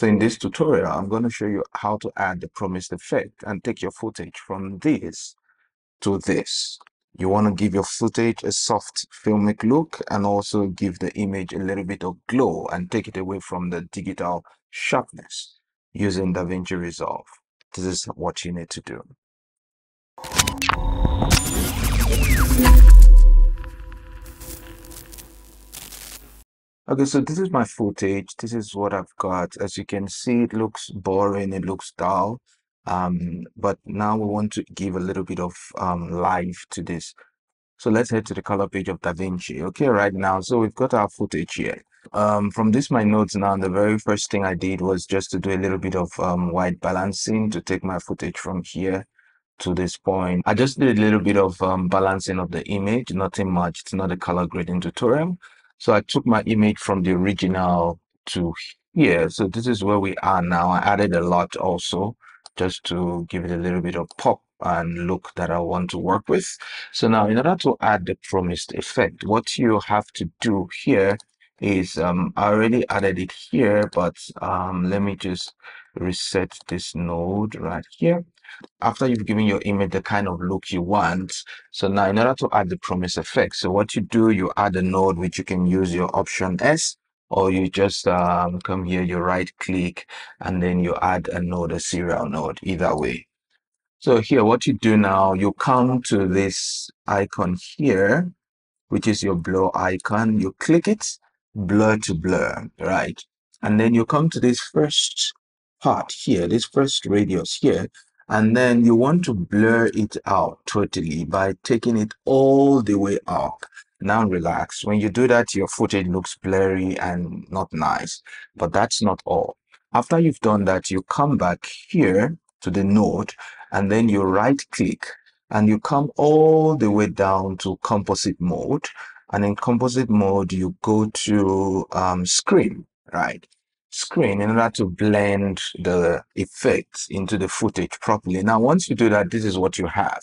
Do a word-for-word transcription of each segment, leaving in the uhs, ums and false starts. So in this tutorial, I'm going to show you how to add the promised effect and take your footage from this to this. You want to give your footage a soft filmic look and also give the image a little bit of glow and take it away from the digital sharpness using DaVinci Resolve. This is what you need to do. Okay, so this is my footage. This is what I've got. As you can see, it looks boring, it looks dull. Um, but now we want to give a little bit of um, life to this. So let's head to the color page of DaVinci. Okay, right now, so we've got our footage here. Um, from this, my notes now, the very first thing I did was just to do a little bit of um, white balancing to take my footage from here to this point. I just did a little bit of um, balancing of the image, nothing much. It's not a color grading tutorial. So I took my image from the original to here. So this is where we are now. I added a lot also just to give it a little bit of pop and look that I want to work with. So now in order to add the promised effect, what you have to do here is um, I already added it here, but um, let me just reset this node right here. After you've given your image the kind of look you want, so now in order to add the promised effect, so what you do, you add a node which you can use your option S, or you just um, come here, you right click, and then you add a node, a serial node, either way. So here, what you do now, you come to this icon here, which is your blur icon, you click it, blur to blur, right? And then you come to this first part here, this first radius here, and then you want to blur it out totally by taking it all the way up. Now relax. When you do that, your footage looks blurry and not nice, but that's not all. After you've done that, you come back here to the node and then you right click and you come all the way down to composite mode. And in composite mode, you go to um, screen, right? Screen in order to blend the effects into the footage properly. Now, once you do that, this is what you have.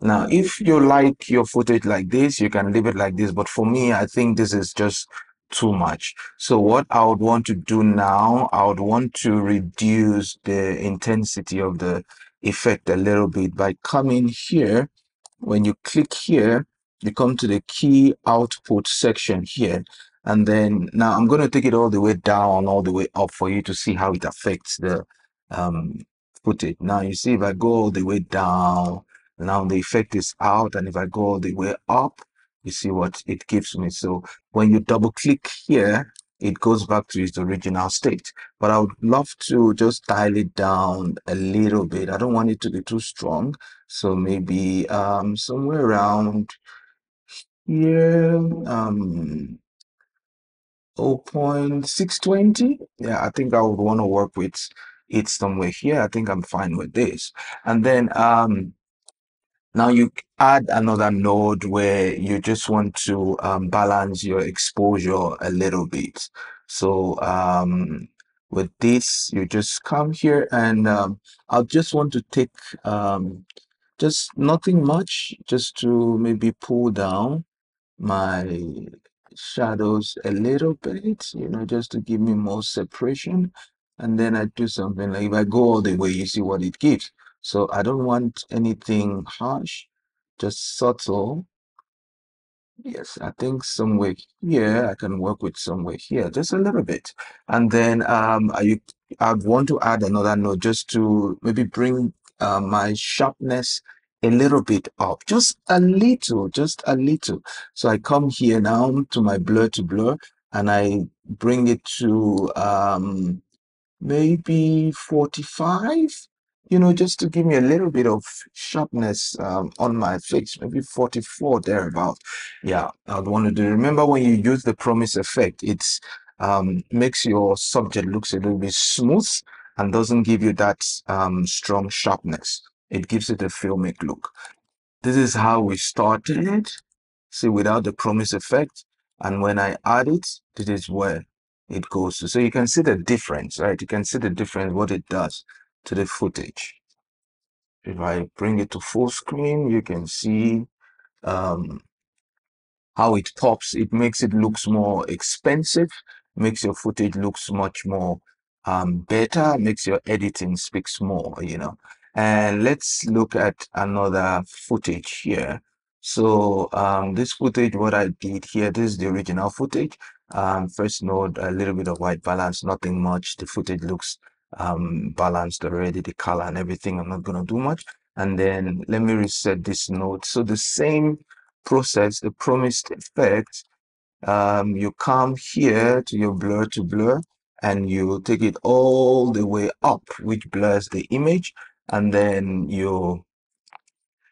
Now, if you like your footage like this, you can leave it like this. But for me, I think this is just too much. So what I would want to do now, I would want to reduce the intensity of the effect a little bit by coming here. When you click here, you come to the key output section here, and then now I'm going to take it all the way down, all the way up for you to see how it affects the um, footage. Now you see if I go all the way down, now the effect is out, and if I go all the way up, you see what it gives me. So when you double click here, it goes back to its original state. But I would love to just dial it down a little bit. I don't want it to be too strong. So maybe um, somewhere around here, um zero point six two zero. Yeah, I think I would want to work with it somewhere here. I think I'm fine with this. And then um now you add another node where you just want to um, balance your exposure a little bit. So um with this, you just come here and um, I'll just want to take um just nothing much, just to maybe pull down my shadows a little bit, you know, just to give me more separation. And then I do something like, if I go all the way, you see what it gives. So I don't want anything harsh, just subtle. Yes, I think somewhere here, I can work with somewhere here, just a little bit. And then um, I, I want to add another node just to maybe bring uh, my sharpness a little bit up, just a little, just a little. So I come here now to my blur to blur and I bring it to um, maybe forty-five, you know, just to give me a little bit of sharpness um, on my face, maybe forty-four thereabout. Yeah, I'd want to do. Remember when you use the promised effect, it's um, makes your subject looks a little bit smooth and doesn't give you that um, strong sharpness. It gives it a filmic look. This is how we started it. See, without the promise effect. And when I add it, this is where it goes to. So you can see the difference, right? You can see the difference, what it does to the footage. If I bring it to full screen, you can see um, how it pops. It makes it looks more expensive, makes your footage looks much more um, better, makes your editing speaks more, you know. And let's look at another footage here. So um, this footage, what I did here, this is the original footage. Um, first note, a little bit of white balance, nothing much. The footage looks um, balanced already, the color and everything. I'm not gonna do much. And then let me reset this note. So the same process, the promised effect, um, you come here to your blur to blur and you take it all the way up, which blurs the image. And then you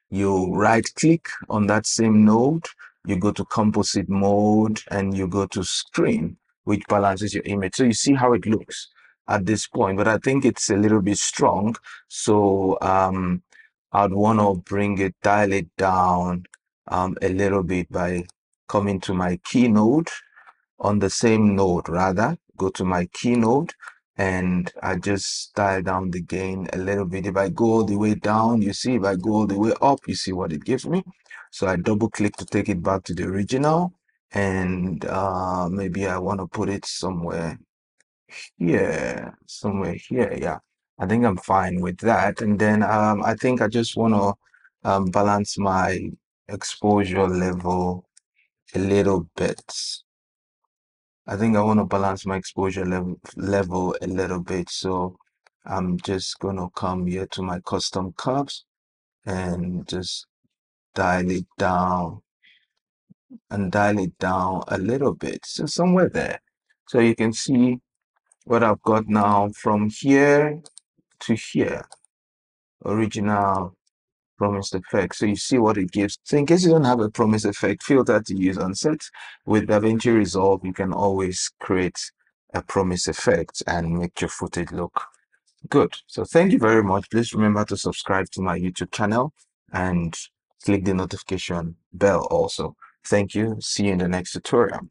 you right click on that same node, you go to composite mode and you go to screen, which balances your image. So you see how it looks at this point, but I think it's a little bit strong. So um, I'd want to bring it, dial it down um, a little bit by coming to my keynote on the same node rather, go to my keynote. And I just dial down the gain a little bit. If I go all the way down, you see, if I go all the way up, you see what it gives me. So I double click to take it back to the original. And uh, maybe I want to put it somewhere here, somewhere here. Yeah, I think I'm fine with that. And then um, I think I just want to um, balance my exposure level a little bit. I think I want to balance my exposure level, level a little bit. So I'm just going to come here to my custom curves and just dial it down and dial it down a little bit. So somewhere there. So you can see what I've got now from here to here. Original promised effect. So you see what it gives. So in case you don't have a promised effect filter to use on sets, with DaVinci Resolve, you can always create a promised effect and make your footage look good. So thank you very much. Please remember to subscribe to my YouTube channel and click the notification bell also. Thank you. See you in the next tutorial.